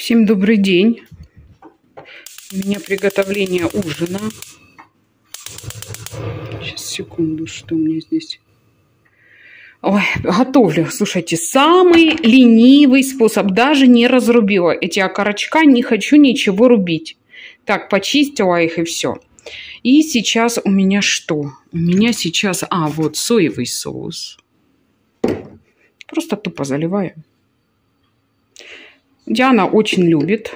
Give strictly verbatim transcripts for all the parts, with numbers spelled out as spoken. Всем добрый день. У меня приготовление ужина. Сейчас, секунду, что у меня здесь... Ой, готовлю. Слушайте, самый ленивый способ. Даже не разрубила эти окорочка. Не хочу ничего рубить. Так, почистила их и все. И сейчас у меня что? У меня сейчас... А, вот соевый соус. Просто тупо заливаю. Диана очень любит.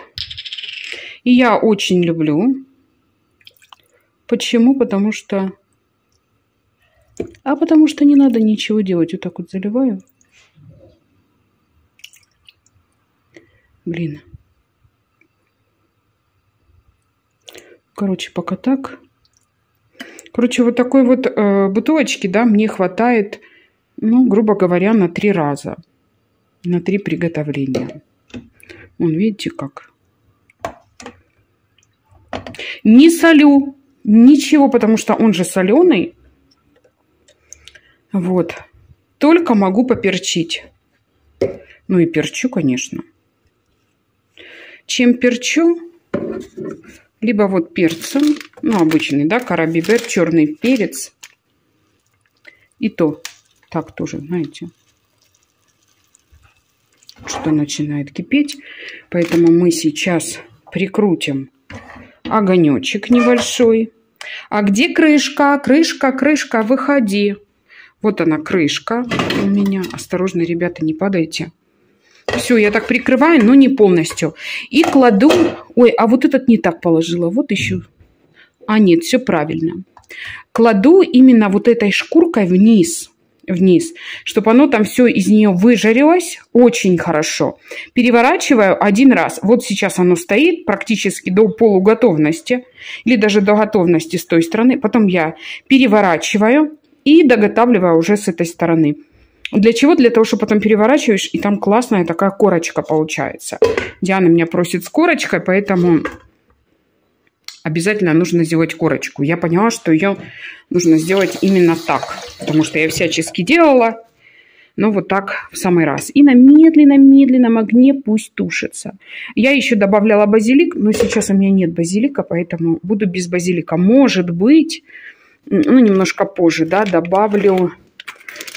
И я очень люблю. Почему? Потому что... А потому что не надо ничего делать. Вот так вот заливаю. Блин. Короче, пока так. Короче, вот такой вот э, бутылочки, да, мне хватает, ну, грубо говоря, на три раза. На три приготовления. Вон, видите, как. Не солю ничего, потому что он же соленый. Вот. Только могу поперчить. Ну и перчу, конечно. Чем перчу? Либо вот перцем. Ну, обычный, да, карабибер, черный перец. И то. Так тоже, знаете. Что начинает кипеть. Поэтому мы сейчас прикрутим огонечек небольшой. А где крышка? Крышка, крышка, выходи. Вот она, крышка у меня. Осторожно, ребята, не падайте. Все, я так прикрываю, но не полностью. И кладу... Ой, а вот этот не так положила. Вот еще... А, нет, все правильно. Кладу именно вот этой шкуркой вниз. Вниз. Чтобы оно там все из нее выжарилось. Очень хорошо. Переворачиваю один раз. Вот сейчас оно стоит практически до полуготовности. Или даже до готовности с той стороны. Потом я переворачиваю. И доготавливаю уже с этой стороны. Для чего? Для того, что потом переворачиваешь, и там классная такая корочка получается. Диана меня просит с корочкой, поэтому обязательно нужно сделать корочку. Я поняла, что ее нужно сделать именно так, потому что я всячески делала, но вот так в самый раз. И на медленном-медленном огне пусть тушится. Я еще добавляла базилик, но сейчас у меня нет базилика, поэтому буду без базилика. Может быть... Ну, немножко позже, да, добавлю.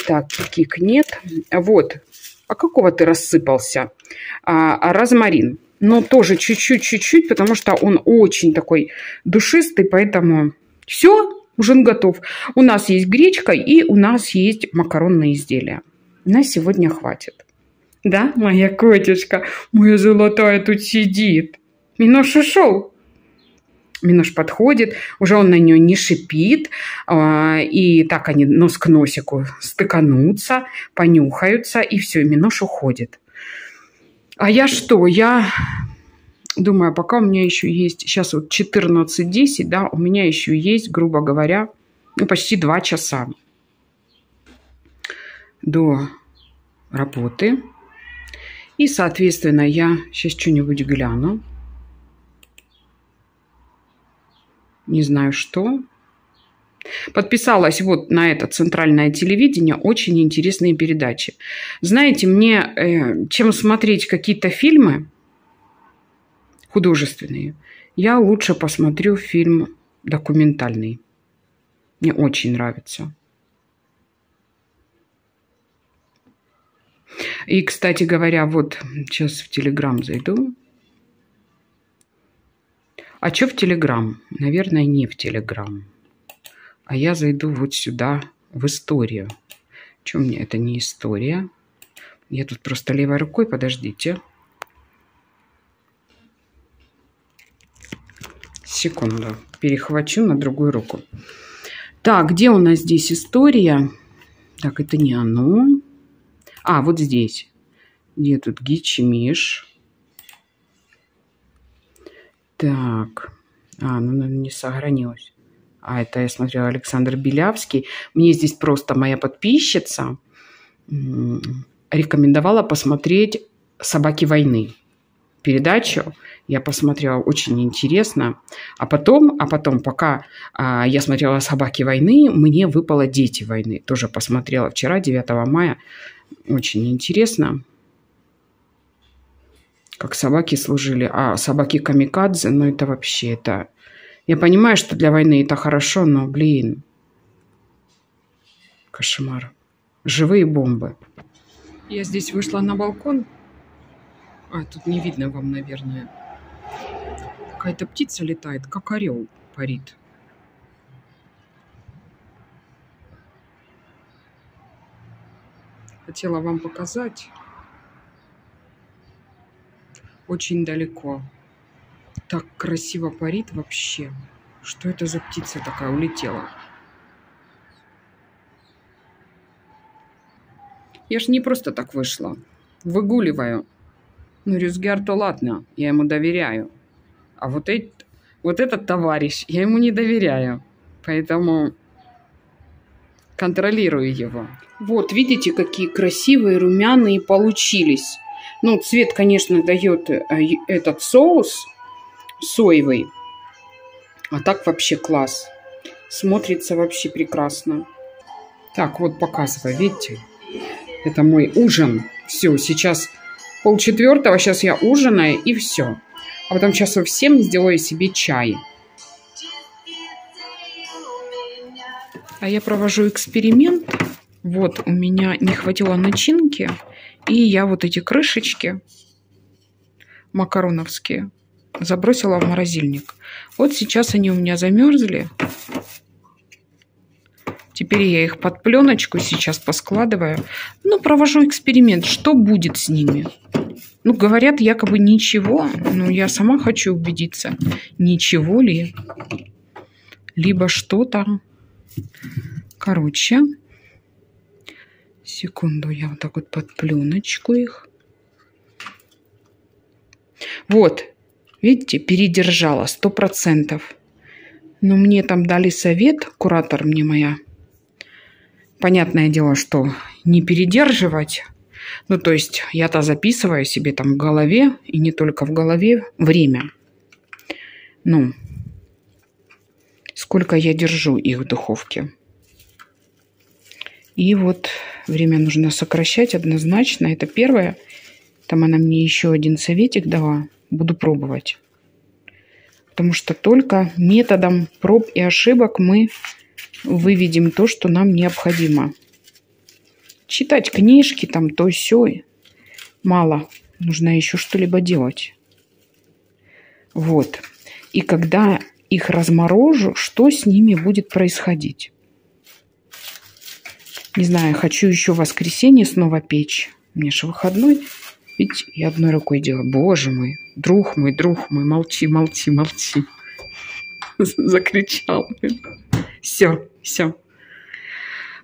Так, кик нет. Вот. А какого ты рассыпался? А, розмарин. Но тоже чуть-чуть-чуть-чуть, потому что он очень такой душистый, поэтому все, ужин готов. У нас есть гречка и у нас есть макаронные изделия. На сегодня хватит. Да, моя котечка, моя золотая тут сидит. Минош ушел. Минош подходит, уже он на нее не шипит, и так они нос к носику стыканутся, понюхаются, и все, и Минош уходит. А я что? Я думаю, пока у меня еще есть, сейчас вот четырнадцать десять, да, у меня еще есть, грубо говоря, ну, почти два часа до работы. И, соответственно, я сейчас что-нибудь гляну. Не знаю, что. Подписалась вот на это центральное телевидение. Очень интересные передачи. Знаете, мне э, чем смотреть какие-то фильмы художественные, я лучше посмотрю фильм документальный. Мне очень нравится. И, кстати говоря, вот сейчас в Телеграм зайду. А что в Телеграм? Наверное, не в Телеграм. А я зайду вот сюда, в историю. Что у меня? Это не история. Я тут просто левой рукой, подождите. Секунду. Перехвачу на другую руку. Так, где у нас здесь история? Так, это не оно. А, вот здесь. Где тут гичмиш? Так, а, ну, наверное, не сохранилось. А, это я смотрела Александр Белявский. Мне здесь просто моя подписчица рекомендовала посмотреть «Собаки войны». Передачу я посмотрела, очень интересно. А потом, а потом пока а, я смотрела «Собаки войны», мне выпало «Дети войны». Тоже посмотрела вчера, девятого мая. Очень интересно. как собаки служили. А собаки-камикадзе, ну это вообще, это... Я понимаю, что для войны это хорошо, но, блин, кошмар. Живые бомбы. Я здесь вышла на балкон. А, тут не видно вам, наверное. Какая-то птица летает, как орел парит. Хотела вам показать. Очень далеко. Так красиво парит вообще. Что это за птица такая улетела? Я ж не просто так вышла. Выгуливаю. Ну, Рюзгяр, то ладно, я ему доверяю. А вот, эт, вот этот товарищ, я ему не доверяю. Поэтому контролирую его. Вот, видите, какие красивые румяные получились. Ну, цвет, конечно, дает этот соус соевый. А так вообще класс. Смотрится вообще прекрасно. Так, вот показываю, видите? Это мой ужин. Все, сейчас полчетвертого, сейчас я ужинаю и все. А потом часов в семь сделаю себе чай. А я провожу эксперимент. Вот у меня не хватило начинки. И я вот эти крышечки макароновские забросила в морозильник. Вот сейчас они у меня замерзли. Теперь я их под пленочку сейчас поскладываю. Ну, провожу эксперимент. Что будет с ними? Ну, говорят, якобы ничего. Но я сама хочу убедиться, ничего ли. Либо что-то. Короче. Секунду, я вот так вот под пленочку их. Вот. Видите, передержала сто процентов. Но мне там дали совет. Куратор мне моя. Понятное дело, что не передерживать. Ну, то есть, я-то записываю себе там в голове, и не только в голове, время. Ну, сколько я держу их в духовке. И вот время нужно сокращать однозначно. Это первое. Там она мне еще один советик дала. Буду пробовать. Потому что только методом проб и ошибок мы... выведем то, что нам необходимо. Читать книжки, там то сё. Мало. Нужно еще что-либо делать. Вот. И когда их разморожу, что с ними будет происходить? Не знаю, хочу еще в воскресенье снова печь. Мне же выходной. Ведь я одной рукой делаю. Боже мой, друг мой, друг мой, молчи, молчи, молчи. Закричал. Все, все.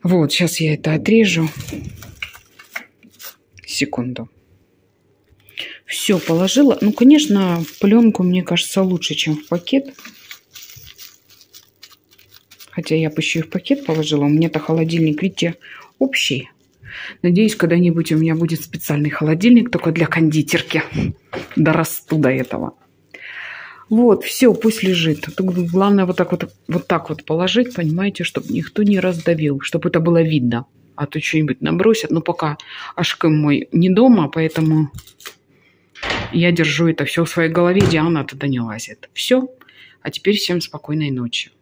Вот, сейчас я это отрежу. Секунду. Все, положила. Ну, конечно, в пленку, мне кажется, лучше, чем в пакет. Хотя я бы еще и в пакет положила. У меня-то холодильник, видите, общий. Надеюсь, когда-нибудь у меня будет специальный холодильник только для кондитерки. Дорасту до этого. Вот, все, пусть лежит. Тут главное вот так вот, вот так вот положить, понимаете, чтобы никто не раздавил, чтобы это было видно. А то что-нибудь набросят. Но пока Ашкам мой не дома, поэтому я держу это все в своей голове. Диана туда не лазит. Все. А теперь всем спокойной ночи.